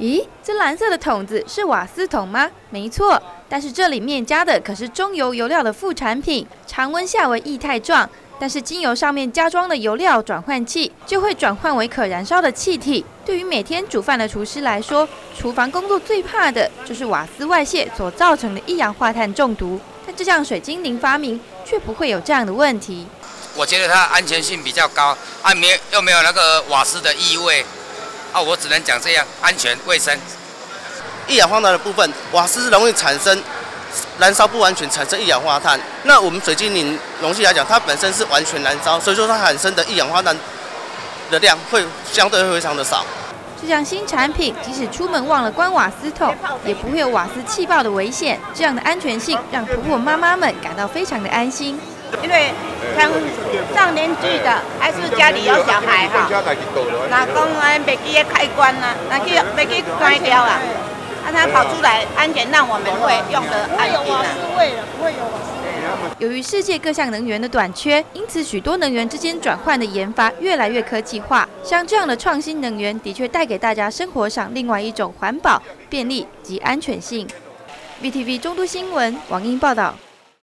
咦，这蓝色的桶子是瓦斯桶吗？没错，但是这里面加的可是中油油料的副产品，常温下为液态状。 但是精油上面加装的油料转换器就会转换为可燃烧的气体。对于每天煮饭的厨师来说，厨房工作最怕的就是瓦斯外泄所造成的一氧化碳中毒。但这项水精灵发明却不会有这样的问题。我觉得它安全性比较高，又没有那个瓦斯的异味，啊，我只能讲这样安全卫生。一氧化碳的部分，瓦斯容易产生。 燃烧不完全产生一氧化碳，那我们水精灵容器来讲，它本身是完全燃烧，所以说它产生的一氧化碳的量会相对非常的少。这项新产品即使出门忘了关瓦斯桶，也不会有瓦斯气爆的危险，这样的安全性让婆婆妈妈们感到非常的安心。因为像上年纪的，还是家里有小孩哈，那讲安袂记得开关啦，那去袂记关掉啦。 让它跑出来，安全让我们会用的安心啊！由于世界各项能源的短缺，因此许多能源之间转换的研发越来越科技化。像这样的创新能源，的确带给大家生活上另外一种环保、便利及安全性。VTV 中都新闻王英报道。